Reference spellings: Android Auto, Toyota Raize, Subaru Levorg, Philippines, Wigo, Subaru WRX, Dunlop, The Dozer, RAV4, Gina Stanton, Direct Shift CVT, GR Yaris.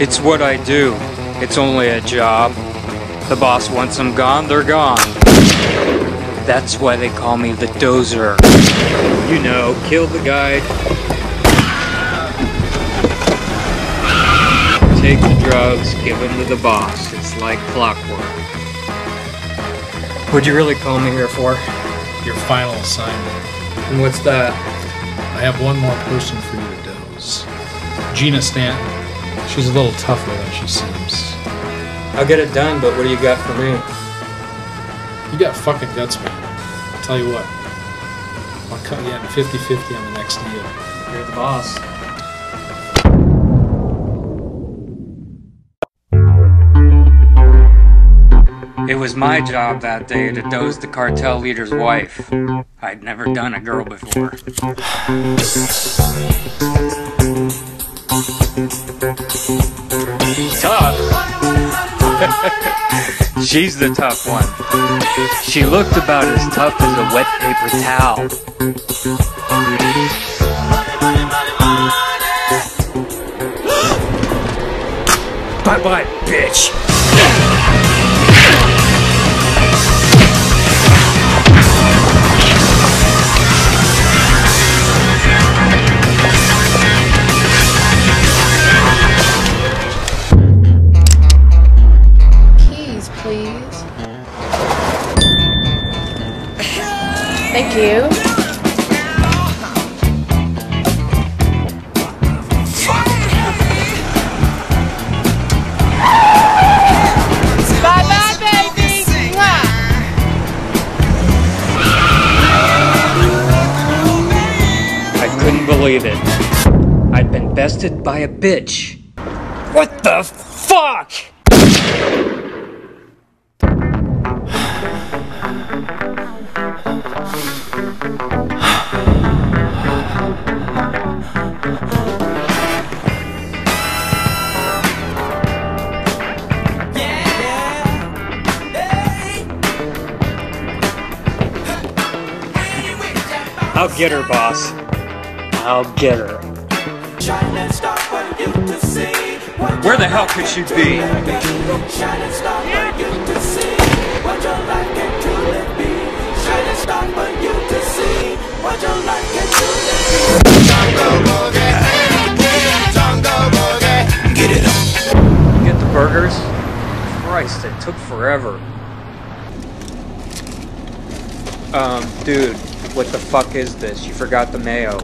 It's what I do. It's only a job. The boss wants them gone, they're gone. That's why they call me the Dozer. You know, kill the guy, take the drugs, give them to the boss. It's like clockwork. What'd you really call me here for? Your final assignment. And what's that? I have one more person for you to doze. Gina Stanton. She's a little tougher than she seems. I'll get it done, but what do you got for me? You got fucking guts, man. I'll tell you what. I'll cut you in 50-50 on the next deal. You're the boss. It was my job that day to doze the cartel leader's wife. I'd never done a girl before. Tough. She's the tough one. She looked about as tough as a wet paper towel. Bye-bye, bitch. Thank you. Bye-bye, baby! I couldn't believe it. I'd been bested by a bitch. What the fuck? I'll get her, boss. I'll get her. Where the hell could she be? Get the burgers? Christ, it took forever. Dude. What the fuck is this? You forgot the mayo.